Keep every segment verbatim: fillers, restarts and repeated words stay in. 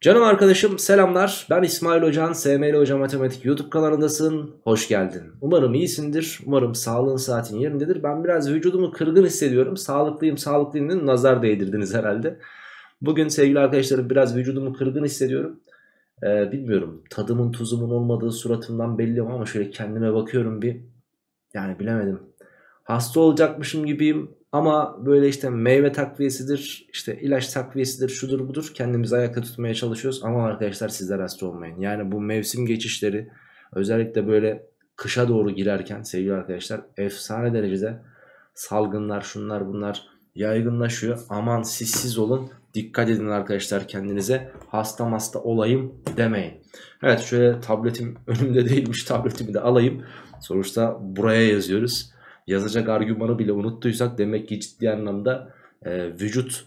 Canım arkadaşım selamlar, ben İsmail Hocan, Sml Hoca Matematik YouTube kanalındasın, hoş geldin. Umarım iyisindir, umarım sağlığın saatin yerindedir. Ben biraz vücudumu kırgın hissediyorum, sağlıklıyım sağlıklıyım diye nazar değdirdiniz herhalde. Bugün sevgili arkadaşlarım biraz vücudumu kırgın hissediyorum. Ee, bilmiyorum, tadımın tuzumun olmadığı suratımdan belli ama şöyle kendime bakıyorum bir, yani bilemedim. Hasta olacakmışım gibiyim. Ama böyle işte meyve takviyesidir, işte ilaç takviyesidir, şudur budur, kendimizi ayakta tutmaya çalışıyoruz. Ama arkadaşlar sizler hasta olmayın. Yani bu mevsim geçişleri özellikle böyle kışa doğru girerken sevgili arkadaşlar efsane derecede salgınlar, şunlar bunlar yaygınlaşıyor. Aman siz siz olun, dikkat edin arkadaşlar kendinize, hasta masta olayım demeyin. Evet, şöyle tabletim önümde değilmiş, tabletimi de alayım. Sonuçta buraya yazıyoruz. Yazacak argümanı bile unuttuysak demek ki ciddi anlamda e, vücut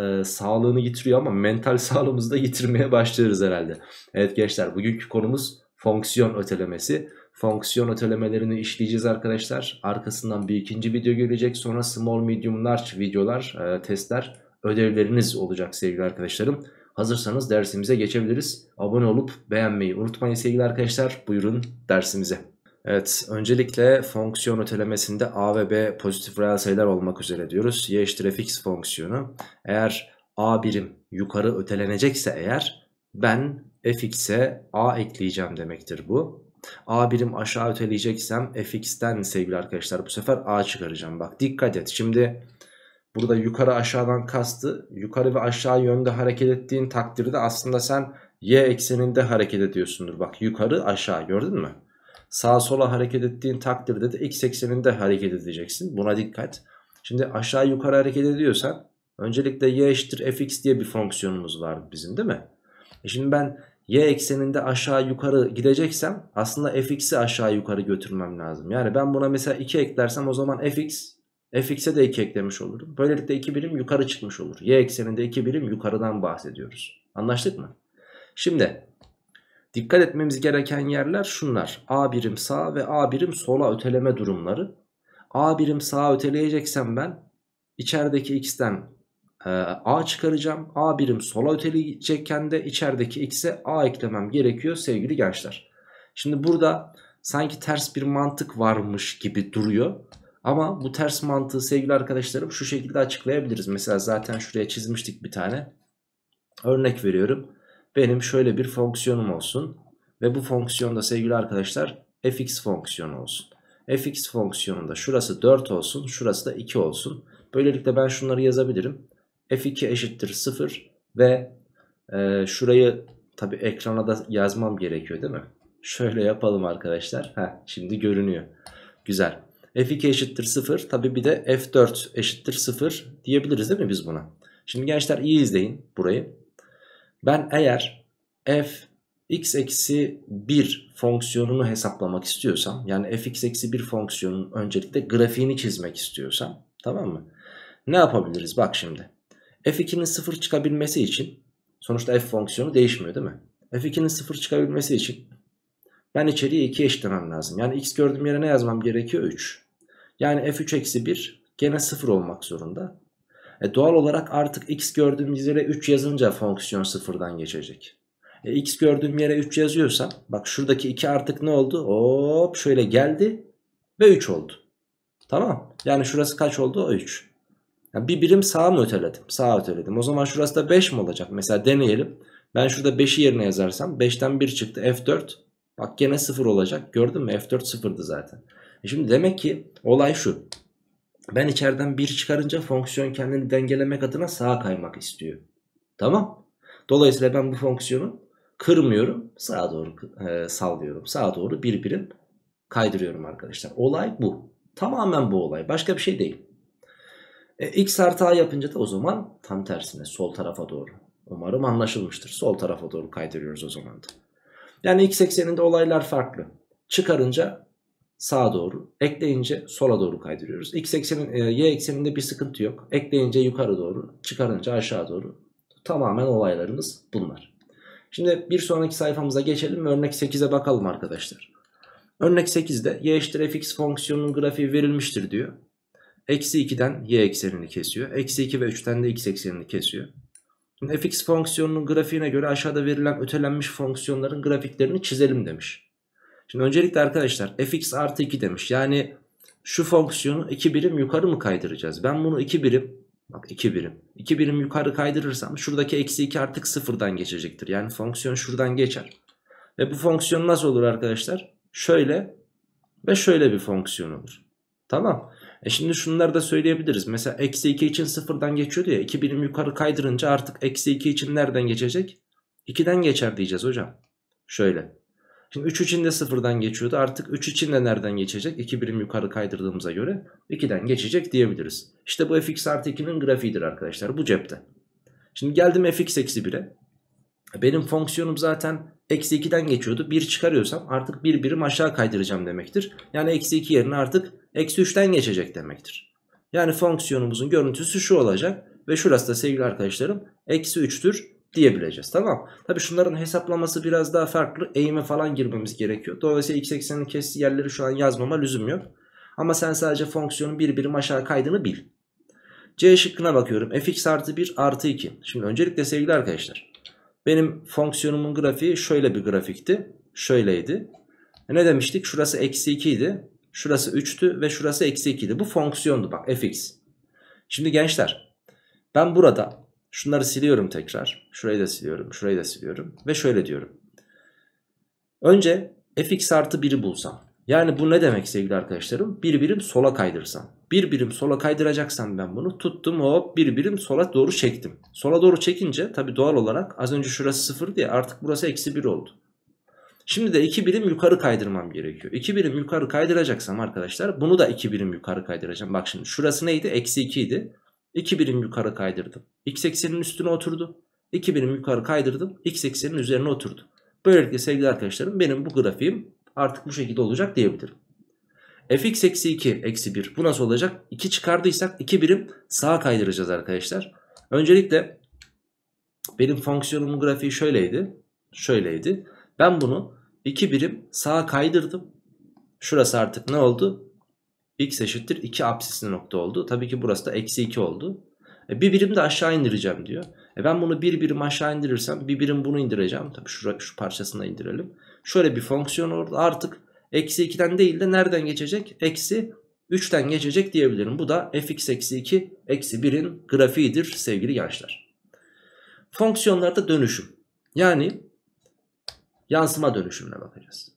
e, sağlığını yitiriyor ama mental sağlığımızı da yitirmeye başlıyoruz herhalde. Evet gençler, bugünkü konumuz fonksiyon ötelemesi. Fonksiyon ötelemelerini işleyeceğiz arkadaşlar. Arkasından bir ikinci video gelecek. Sonra small, medium, large videolar, e, testler, ödevleriniz olacak sevgili arkadaşlarım. Hazırsanız dersimize geçebiliriz. Abone olup beğenmeyi unutmayın sevgili arkadaşlar. Buyurun dersimize. Evet, öncelikle fonksiyon ötelemesinde a ve b pozitif reel sayılar olmak üzere diyoruz. Y eşittir fx fonksiyonu. Eğer a birim yukarı ötelenecekse eğer ben fx'e a ekleyeceğim demektir bu. A birim aşağı öteleyeceksem fx'ten sevgili arkadaşlar bu sefer a çıkaracağım. Bak dikkat et, şimdi burada yukarı aşağıdan kastı, yukarı ve aşağı yönde hareket ettiğin takdirde aslında sen y ekseninde hareket ediyorsundur. Bak yukarı aşağı, gördün mü? Sağa sola hareket ettiğin takdirde de x ekseninde hareket edeceksin. Buna dikkat. Şimdi aşağı yukarı hareket ediyorsan öncelikle y eşittir fx diye bir fonksiyonumuz var bizim, değil mi? E şimdi ben y ekseninde aşağı yukarı gideceksem aslında fx'i aşağı yukarı götürmem lazım. Yani ben buna mesela iki eklersem o zaman fx, fx'e de iki eklemiş olurum. Böylelikle iki birim yukarı çıkmış olur. Y ekseninde iki birim yukarıdan bahsediyoruz. Anlaştık mı? Şimdi dikkat etmemiz gereken yerler şunlar. A birim sağa ve A birim sola öteleme durumları. A birim sağa öteleyeceksem ben içerideki x'ten e, A çıkaracağım. A birim sola öteleyecekken de içerideki x'e A eklemem gerekiyor sevgili gençler. Şimdi burada sanki ters bir mantık varmış gibi duruyor. Ama bu ters mantığı sevgili arkadaşlarım şu şekilde açıklayabiliriz. Mesela zaten şuraya çizmiştik bir tane. Örnek veriyorum. Benim şöyle bir fonksiyonum olsun ve bu fonksiyonda sevgili arkadaşlar fx fonksiyonu olsun. Fx fonksiyonunda şurası dört olsun, şurası da iki olsun. Böylelikle ben şunları yazabilirim. f iki eşittir sıfır ve e, şurayı tabi ekrana da yazmam gerekiyor değil mi? Şöyle yapalım arkadaşlar. Heh, şimdi görünüyor. Güzel. f iki eşittir sıfır, tabi bir de f dört eşittir sıfır diyebiliriz değil mi biz buna? Şimdi gençler iyi izleyin burayı. Ben eğer f x eksi bir fonksiyonunu hesaplamak istiyorsam, yani f x eksi bir fonksiyonun öncelikle grafiğini çizmek istiyorsam, tamam mı? Ne yapabiliriz? Bak şimdi f iki'nin sıfır çıkabilmesi için, sonuçta f fonksiyonu değişmiyor değil mi? f iki'nin sıfır çıkabilmesi için ben içeriye iki eşitlemem lazım. Yani x gördüğüm yere ne yazmam gerekiyor? üç. Yani f üç eksi bir gene sıfır olmak zorunda. E doğal olarak artık x gördüğümüz yere üç yazınca fonksiyon sıfırdan geçecek. E x gördüğüm yere üç yazıyorsam bak şuradaki iki artık ne oldu? Hop şöyle geldi ve üç oldu. Tamam. Yani şurası kaç oldu? O üç. Yani bir birim sağa mı öteledim? Sağa öteledim. O zaman şurası da beş mi olacak? Mesela deneyelim. Ben şurada beşi yerine yazarsam beşten bir çıktı, f dört. Bak gene sıfır olacak. Gördün mü? f dört sıfırdı zaten. E şimdi demek ki olay şu. Ben içeriden bir çıkarınca fonksiyon kendini dengelemek adına sağa kaymak istiyor. Tamam. Dolayısıyla ben bu fonksiyonu kırmıyorum. Sağa doğru e, sallıyorum. Sağa doğru bir birim kaydırıyorum arkadaşlar. Olay bu. Tamamen bu olay. Başka bir şey değil. E, x artı a yapınca da o zaman tam tersine sol tarafa doğru. Umarım anlaşılmıştır. Sol tarafa doğru kaydırıyoruz o zaman da. Yani x ekseninde olaylar farklı. Çıkarınca sağa doğru, ekleyince sola doğru kaydırıyoruz. X eksenin, e, y ekseninde bir sıkıntı yok. Ekleyince yukarı doğru, çıkarınca aşağı doğru. Tamamen olaylarımız bunlar. Şimdi bir sonraki sayfamıza geçelim ve örnek sekize bakalım arkadaşlar. Örnek sekizde y eşittir fx fonksiyonunun grafiği verilmiştir diyor. Eksi iki'den y eksenini kesiyor. Eksi iki ve üç'ten de x eksenini kesiyor. Şimdi fx fonksiyonunun grafiğine göre aşağıda verilen ötelenmiş fonksiyonların grafiklerini çizelim demiş. Şimdi öncelikle arkadaşlar fx artı iki demiş. Yani şu fonksiyonu iki birim yukarı mı kaydıracağız? Ben bunu iki birim, bak iki birim, iki birim yukarı kaydırırsam şuradaki eksi iki artık sıfırdan geçecektir. Yani fonksiyon şuradan geçer. Ve bu fonksiyon nasıl olur arkadaşlar? Şöyle ve şöyle bir fonksiyon olur. Tamam. E şimdi şunları da söyleyebiliriz. Mesela eksi iki için sıfırdan geçiyordu ya. iki birim yukarı kaydırınca artık eksi iki için nereden geçecek? ikiden geçer diyeceğiz hocam. Şöyle. Şimdi üç için de sıfırdan geçiyordu. Artık üç için de nereden geçecek? iki birim yukarı kaydırdığımıza göre ikiden geçecek diyebiliriz. İşte bu fx artı ikinin grafiğidir arkadaşlar. Bu cepte. Şimdi geldim fx eksi bire. Benim fonksiyonum zaten eksi ikiden geçiyordu. bir çıkarıyorsam artık bir birim aşağı kaydıracağım demektir. Yani eksi iki yerine artık eksi üçten geçecek demektir. Yani fonksiyonumuzun görüntüsü şu olacak. Ve şurası da sevgili arkadaşlarım eksi üçtür diyebileceğiz. Tamam. Tabi şunların hesaplaması biraz daha farklı. Eğime falan girmemiz gerekiyor. Dolayısıyla x ekseninin kestiği yerleri şu an yazmama lüzum yok. Ama sen sadece fonksiyonun bir birim aşağı kaydını bil. C şıkkına bakıyorum. Fx artı bir artı iki. Şimdi öncelikle sevgili arkadaşlar, benim fonksiyonumun grafiği şöyle bir grafikti. Şöyleydi. E ne demiştik? Şurası eksi iki idi. Şurası üçtü ve şurası eksi iki idi. Bu fonksiyondu bak fx. Şimdi gençler ben burada şunları siliyorum tekrar. Şurayı da siliyorum. Şurayı da siliyorum. Ve şöyle diyorum. Önce fx artı biri bulsam. Yani bu ne demek sevgili arkadaşlarım? Bir birim sola kaydırsam. Bir birim sola kaydıracaksam ben bunu tuttum hop bir birim sola doğru çektim. Sola doğru çekince tabi doğal olarak az önce şurası sıfır diye artık burası eksi bir oldu. Şimdi de iki birim yukarı kaydırmam gerekiyor. iki birim yukarı kaydıracaksam arkadaşlar bunu da iki birim yukarı kaydıracağım. Bak şimdi şurası neydi? Eksi iki idi. iki birim yukarı kaydırdım. X ekseninin üstüne oturdu. iki birim yukarı kaydırdım. X ekseninin üzerine oturdu. Böylelikle sevgili arkadaşlarım benim bu grafiğim artık bu şekilde olacak diyebilirim. Fx eksi iki eksi bir bu nasıl olacak? iki çıkardıysak iki birim sağa kaydıracağız arkadaşlar. Öncelikle benim fonksiyonumun grafiği şöyleydi. Şöyleydi. Ben bunu iki birim sağa kaydırdım. Şurası artık ne oldu? X eşittir iki apsisli nokta oldu. Tabii ki burası da eksi iki oldu. E bir birim de aşağı indireceğim diyor. E ben bunu bir birim aşağı indirirsem bir birim bunu indireceğim. Tabii şura, şu parçasını indirelim. Şöyle bir fonksiyon orada artık eksi ikiden değil de nereden geçecek? Eksi üçten geçecek diyebilirim. Bu da fx eksi iki eksi birin grafiğidir sevgili gençler. Fonksiyonlarda dönüşüm. Yani yansıma dönüşümüne bakacağız.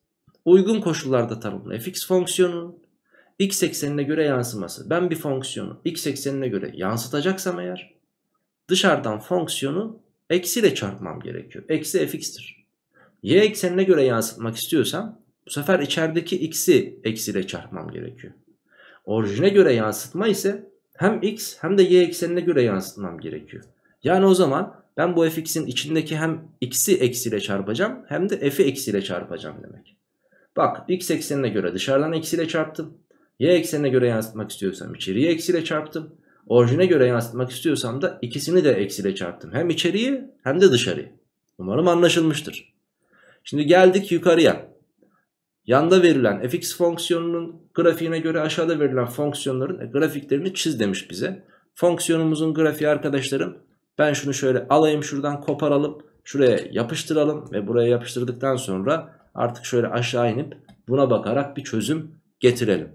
Uygun koşullarda tanımlı fx fonksiyonunun x eksenine göre yansıması. Ben bir fonksiyonu x eksenine göre yansıtacaksam eğer dışarıdan fonksiyonu eksiyle çarpmam gerekiyor. Eksi fx'tir. Y eksenine göre yansıtmak istiyorsam bu sefer içerideki x'i eksiyle çarpmam gerekiyor. Orijine göre yansıtma ise hem x hem de y eksenine göre yansıtmam gerekiyor. Yani o zaman ben bu fx'in içindeki hem x'i eksiyle çarpacağım hem de f'i eksiyle çarpacağım demek. Bak x eksenine göre dışarıdan eksiyle çarptım. Y eksenine göre yansıtmak istiyorsam içeriye eksiyle çarptım. Orijine göre yansıtmak istiyorsam da ikisini de eksiyle çarptım. Hem içeriye hem de dışarıya. Umarım anlaşılmıştır. Şimdi geldik yukarıya. Yanda verilen fx fonksiyonunun grafiğine göre aşağıda verilen fonksiyonların grafiklerini çiz demiş bize. Fonksiyonumuzun grafiği arkadaşlarım, ben şunu şöyle alayım, şuradan koparalım, şuraya yapıştıralım ve buraya yapıştırdıktan sonra artık şöyle aşağı inip buna bakarak bir çözüm getirelim.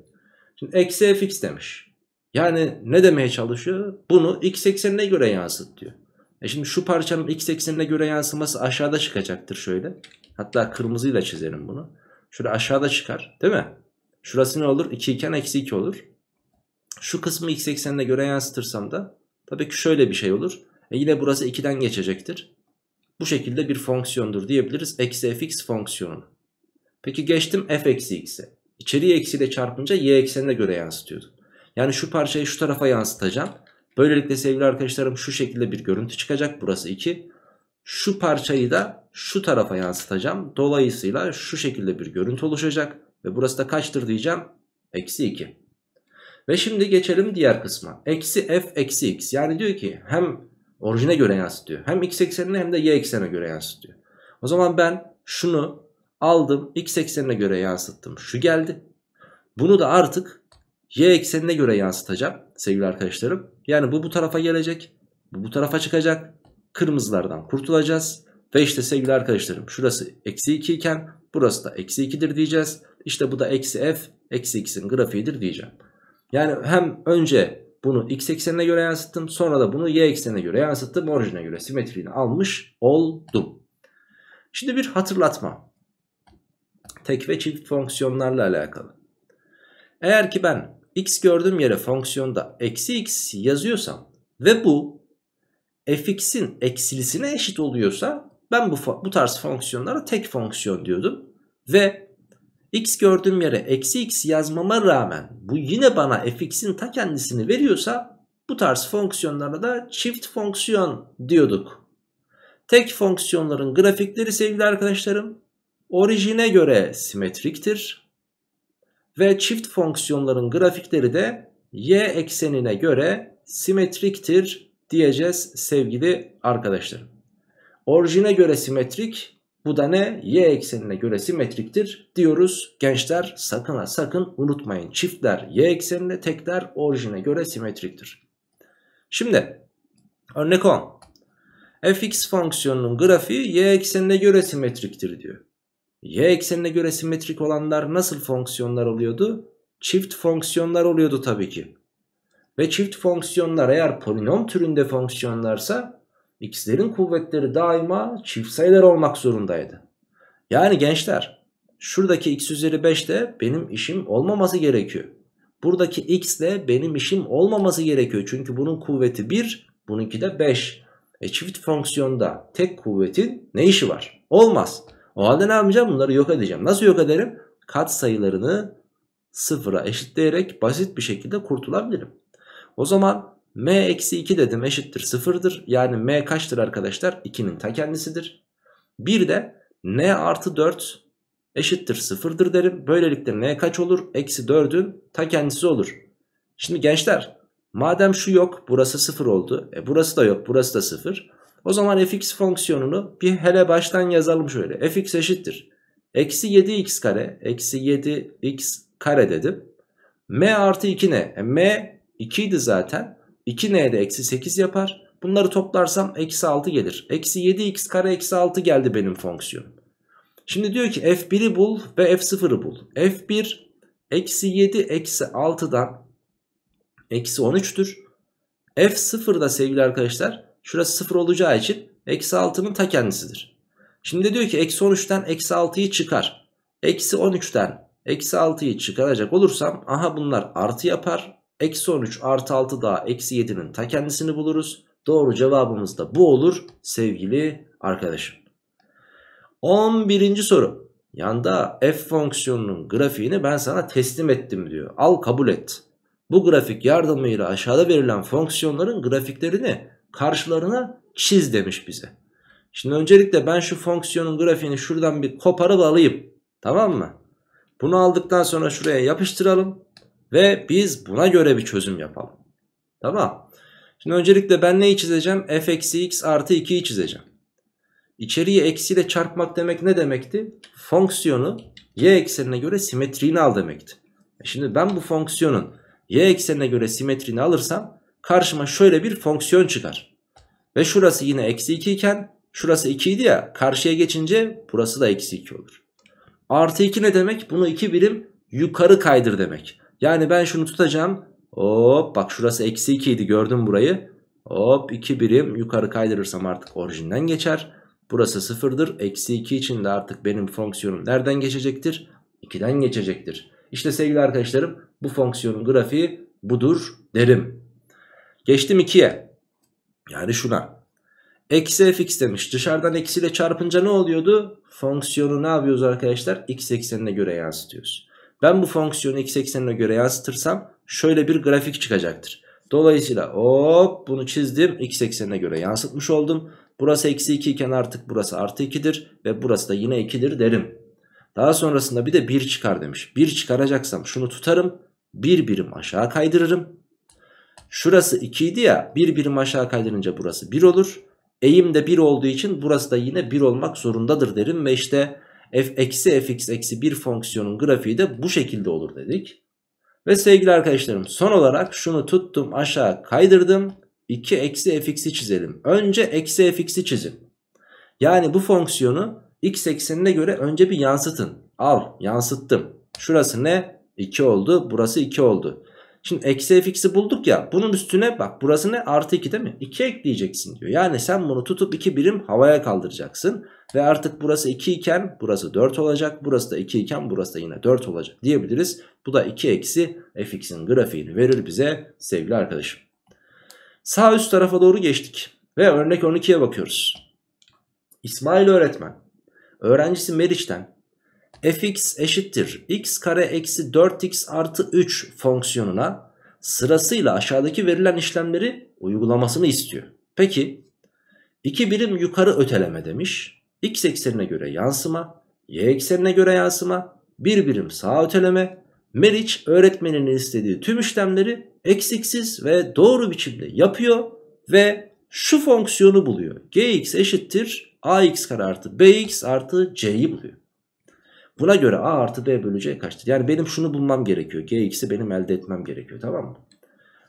Şimdi eksi fx demiş. Yani ne demeye çalışıyor? Bunu x eksenine göre yansıt diyor. E şimdi şu parçanın x eksenine göre yansıması aşağıda çıkacaktır şöyle. Hatta kırmızıyla çizelim bunu. Şöyle aşağıda çıkar değil mi? Şurası ne olur? iki iken eksi iki olur. Şu kısmı x eksenine göre yansıtırsam da tabii ki şöyle bir şey olur. E yine burası ikiden geçecektir. Bu şekilde bir fonksiyondur diyebiliriz. Eksi fx fonksiyonu. Peki geçtim f eksi x'e. İçeriye eksiyle çarpınca y eksenine göre yansıtıyordu. Yani şu parçayı şu tarafa yansıtacağım. Böylelikle sevgili arkadaşlarım şu şekilde bir görüntü çıkacak. Burası iki. Şu parçayı da şu tarafa yansıtacağım. Dolayısıyla şu şekilde bir görüntü oluşacak. Ve burası da kaçtır diyeceğim? Eksi iki. Ve şimdi geçelim diğer kısma. Eksi f eksi x. Yani diyor ki hem orijine göre yansıtıyor. Hem x eksenine hem de y eksenine göre yansıtıyor. O zaman ben şunu aldım. X eksenine göre yansıttım. Şu geldi. Bunu da artık y eksenine göre yansıtacağım sevgili arkadaşlarım. Yani bu bu tarafa gelecek. Bu bu tarafa çıkacak. kırmızılardan kurtulacağız. Ve işte sevgili arkadaşlarım, şurası eksi iki iken burası da eksi ikidir diyeceğiz. İşte bu da eksi f, eksi x'in grafiğidir diyeceğim. Yani hem önce bunu x eksenine göre yansıttım, sonra da bunu y eksenine göre yansıttım. Orijine göre simetriğini almış oldum. Şimdi bir hatırlatma. Tek ve çift fonksiyonlarla alakalı. Eğer ki ben x gördüğüm yere fonksiyonda eksi x yazıyorsam ve bu fx'in eksilisine eşit oluyorsa, ben bu, bu tarz fonksiyonlara tek fonksiyon diyordum. Ve x gördüğüm yere eksi x yazmama rağmen bu yine bana fx'in ta kendisini veriyorsa, bu tarz fonksiyonlara da çift fonksiyon diyorduk. Tek fonksiyonların grafikleri sevgili arkadaşlarım orijine göre simetriktir. Ve çift fonksiyonların grafikleri de y eksenine göre simetriktir diyeceğiz sevgili arkadaşlarım. Orijine göre simetrik, bu da ne? Y eksenine göre simetriktir diyoruz. Gençler sakın ha sakın unutmayın. Çiftler y eksenine, tekler orijine göre simetriktir. Şimdi örnek on. Fx fonksiyonunun grafiği y eksenine göre simetriktir diyor. Y eksenine göre simetrik olanlar nasıl fonksiyonlar oluyordu? Çift fonksiyonlar oluyordu tabii ki. Ve çift fonksiyonlar eğer polinom türünde fonksiyonlarsa x'lerin kuvvetleri daima çift sayılar olmak zorundaydı. Yani gençler şuradaki x üzeri beş de benim işim olmaması gerekiyor. Buradaki x de benim işim olmaması gerekiyor. Çünkü bunun kuvveti bir, bununki de beş. E çift fonksiyonda tek kuvvetin ne işi var? Olmaz. O halde ne yapacağım? Bunları yok edeceğim. Nasıl yok ederim? Katsayılarını sıfıra eşitleyerek basit bir şekilde kurtulabilirim. O zaman m eksi iki dedim eşittir sıfırdır. Yani m kaçtır arkadaşlar? ikinin ta kendisidir. Bir de n artı dört eşittir sıfırdır derim. Böylelikle n kaç olur? Eksi dördün ta kendisi olur. Şimdi gençler madem şu yok, burası sıfır oldu. E burası da yok, burası da sıfır. O zaman fx fonksiyonunu bir hele baştan yazalım şöyle. Fx eşittir eksi yedi x kare eksi yedi x kare dedim. M artı iki ne? E m iki idi zaten. iki n'de eksi sekiz yapar. Bunları toplarsam eksi altı gelir. Eksi yedi x kare eksi altı geldi benim fonksiyonum. Şimdi diyor ki f bir'i bul ve f sıfır'ı bul. f bir eksi yedi eksi altıdan eksi on üç'tür. f sıfır'da sevgili arkadaşlar şurası sıfır olacağı için eksi altının ta kendisidir. Şimdi diyor ki eksi on üç'ten eksi altı'yı çıkar. Eksi on üç'ten eksi altı'yı çıkaracak olursam aha bunlar artı yapar. Eksi on üç artı altı daha eksi yedi'nin ta kendisini buluruz. Doğru cevabımız da bu olur sevgili arkadaşım. on birinci soru. Yanda f fonksiyonunun grafiğini ben sana teslim ettim diyor. Al kabul et. Bu grafik yardımıyla aşağıda verilen fonksiyonların grafiklerini karşılarına çiz demiş bize. Şimdi öncelikle ben şu fonksiyonun grafiğini şuradan bir koparıp alayım. Tamam mı? Bunu aldıktan sonra şuraya yapıştıralım. Ve biz buna göre bir çözüm yapalım. Tamam. Şimdi öncelikle ben neyi çizeceğim? F eksi x artı iki'yi çizeceğim. İçeriği eksiyle çarpmak demek ne demekti? Fonksiyonu y eksenine göre simetriğini al demekti. Şimdi ben bu fonksiyonun y eksenine göre simetriğini alırsam karşıma şöyle bir fonksiyon çıkar. Ve şurası yine eksi iki iken şurası iki idi ya, karşıya geçince burası da eksi iki olur. Artı iki ne demek? Bunu iki birim yukarı kaydır demek. Yani ben şunu tutacağım. Hop bak şurası eksi iki idi, gördüm burayı. Hop iki birim yukarı kaydırırsam artık orijinden geçer. Burası sıfırdır. Eksi iki için de artık benim fonksiyonum nereden geçecektir? iki'den geçecektir. İşte sevgili arkadaşlarım bu fonksiyonun grafiği budur derim. Geçtim iki'ye. Yani şuna. Eksi fx demiş. Dışarıdan eksiyle çarpınca ne oluyordu? Fonksiyonu ne yapıyoruz arkadaşlar? X eksenine göre yansıtıyoruz. Ben bu fonksiyonu x eksenine göre yansıtırsam şöyle bir grafik çıkacaktır. Dolayısıyla hop bunu çizdim. X eksenine göre yansıtmış oldum. Burası eksi iki iken artık burası artı iki'dir. Ve burası da yine iki'dir derim. Daha sonrasında bir de bir çıkar demiş. bir çıkaracaksam şunu tutarım. bir birim aşağı kaydırırım. Şurası iki idi ya. bir birim aşağı kaydırınca burası bir olur. Eğim de bir olduğu için burası da yine bir olmak zorundadır derim. Ve işte f eksi fx eksi bir fonksiyonun grafiği de bu şekilde olur dedik. Ve sevgili arkadaşlarım son olarak şunu tuttum aşağı kaydırdım iki eksi fx'i çizelim. Önce eksi fx'i çizin. Yani bu fonksiyonu x eksenine göre önce bir yansıtın. Al, yansıttım. Şurası ne? iki oldu. Burası iki oldu. Şimdi eksi fx'i bulduk ya. Bunun üstüne bak, burası ne? Artı iki değil mi? iki ekleyeceksin diyor. Yani sen bunu tutup iki birim havaya kaldıracaksın. Ve artık burası iki iken burası dört olacak. Burası da iki iken burası da yine dört olacak diyebiliriz. Bu da iki eksi fx'in grafiğini verir bize sevgili arkadaşım. Sağ üst tarafa doğru geçtik. Ve örnek on ikiye bakıyoruz. İsmail öğretmen öğrencisi Meriç'ten fx eşittir x kare eksi dört x artı üç fonksiyonuna sırasıyla aşağıdaki verilen işlemleri uygulamasını istiyor. Peki iki birim yukarı öteleme demiş. X eksenine göre yansıma, y eksenine göre yansıma, bir birim sağa öteleme. Meriç öğretmeninin istediği tüm işlemleri eksiksiz ve doğru biçimde yapıyor ve şu fonksiyonu buluyor. Gx eşittir ax kare artı bx artı c'yi buluyor. Buna göre a artı b bölü c kaçtır? Yani benim şunu bulmam gerekiyor. Gx'i benim elde etmem gerekiyor, tamam mı?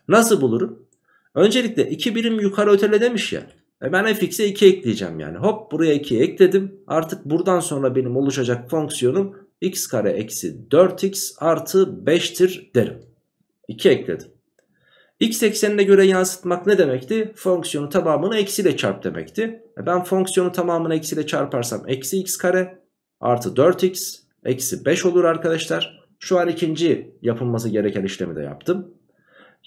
Nasıl bulurum? Öncelikle iki birim yukarı ötele demiş ya. E ben fx'e iki ekleyeceğim yani. Hop, buraya iki ekledim. Artık buradan sonra benim oluşacak fonksiyonum x kare eksi dört x artı beştir derim. iki ekledim. X eksenine göre yansıtmak ne demekti? Fonksiyonu tamamını eksiyle çarp demekti. E ben fonksiyonu tamamını eksiyle çarparsam eksi x kare artı dört x eksi beş olur arkadaşlar. Şu an ikinci yapılması gereken işlemi de yaptım.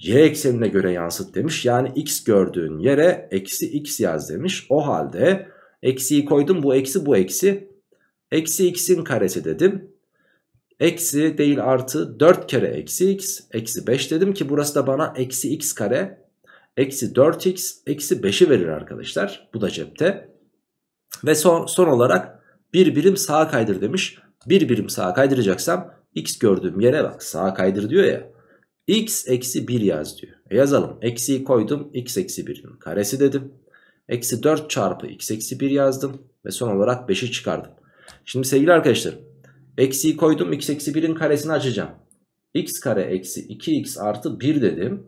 Y eksenine göre yansıt demiş. Yani x gördüğün yere eksi x yaz demiş. O halde eksiyi koydum, bu eksi bu eksi. Eksi x'in karesi dedim. Eksi değil artı dört kere eksi x eksi beş dedim ki burası da bana eksi x kare eksi dört x eksi beşi verir arkadaşlar. Bu da cepte. Ve son, son olarak bir birim sağa kaydır demiş. Bir birim sağa kaydıracaksam x gördüğüm yere bak, sağa kaydır diyor ya. X eksi bir yaz diyor. E yazalım. Eksiyi koydum. X eksi birin karesi dedim. Eksi dört çarpı x eksi bir yazdım. Ve son olarak beşi çıkardım. Şimdi sevgili arkadaşlar, eksiyi koydum. X eksi birin karesini açacağım. X kare eksi iki x artı bir dedim.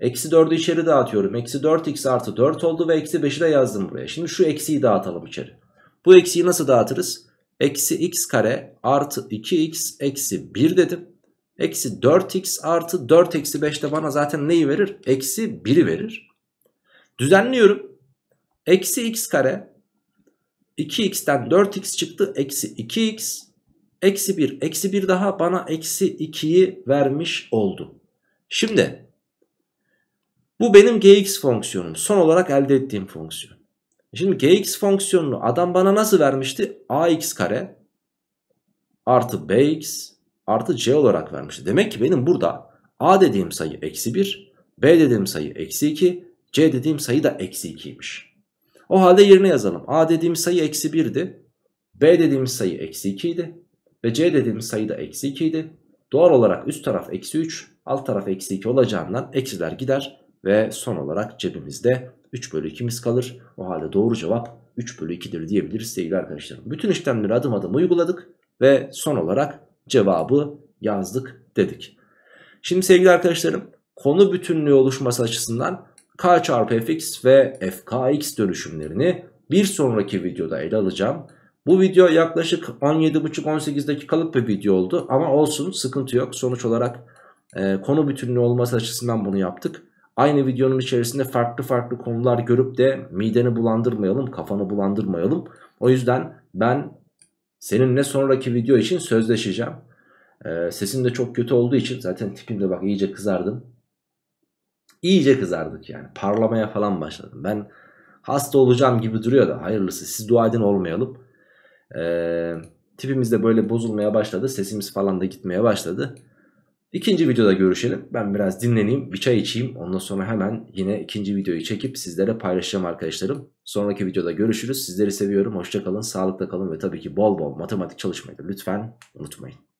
Eksi dördü içeri dağıtıyorum. Eksi dört x artı dört oldu ve eksi beşi de yazdım buraya. Şimdi şu eksiyi dağıtalım içeri. Bu eksiyi nasıl dağıtırız? Eksi x kare artı iki x eksi bir dedim. Eksi dört x artı dört eksi beş de bana zaten neyi verir? Eksi biri verir. Düzenliyorum. Eksi x kare iki x'ten dört x çıktı. Eksi iki x eksi bir. Eksi bir daha bana eksi ikiyi vermiş oldu. Şimdi bu benim gx fonksiyonum. Son olarak elde ettiğim fonksiyon. Şimdi gx fonksiyonunu adam bana nasıl vermişti? Ax kare artı bx artı c olarak vermişti. Demek ki benim burada a dediğim sayı eksi bir, b dediğim sayı eksi iki, c dediğim sayı da eksi ikiymiş. O halde yerine yazalım. A dediğim sayı eksi birdi, b dediğim sayı eksi ikiydi ve c dediğim sayı da eksi ikiydi. Doğal olarak üst taraf eksi üç, alt taraf eksi iki olacağından eksiler gider ve son olarak cebimizde üç bölü ikimiz kalır. O halde doğru cevap üç bölü ikidir diyebiliriz sevgili arkadaşlarım. Bütün işlemleri adım adım uyguladık ve son olarak cevabı yazdık dedik. Şimdi sevgili arkadaşlarım, konu bütünlüğü oluşması açısından k çarpı fx ve fkx dönüşümlerini bir sonraki videoda ele alacağım. Bu video yaklaşık on yedi buçuk on sekiz dakikalık bir video oldu ama olsun, sıkıntı yok. Sonuç olarak e, konu bütünlüğü olması açısından bunu yaptık. Aynı videonun içerisinde farklı farklı konular görüp de mideni bulandırmayalım, kafanı bulandırmayalım. O yüzden ben seninle sonraki video için sözleşeceğim. Ee, sesim de çok kötü olduğu için zaten tipimde bak iyice kızardım. İyice kızardık yani. Parlamaya falan başladım. Ben hasta olacağım gibi duruyor da hayırlısı. Siz dua edin olmayalım. Ee, tipimiz de böyle bozulmaya başladı. Sesimiz falan da gitmeye başladı. İkinci videoda görüşelim. Ben biraz dinleneyim. Bir çay içeyim. Ondan sonra hemen yine ikinci videoyu çekip sizlere paylaşacağım arkadaşlarım. Sonraki videoda görüşürüz. Sizleri seviyorum. Hoşça kalın. Sağlıkla kalın ve tabii ki bol bol matematik çalışmayı da lütfen unutmayın.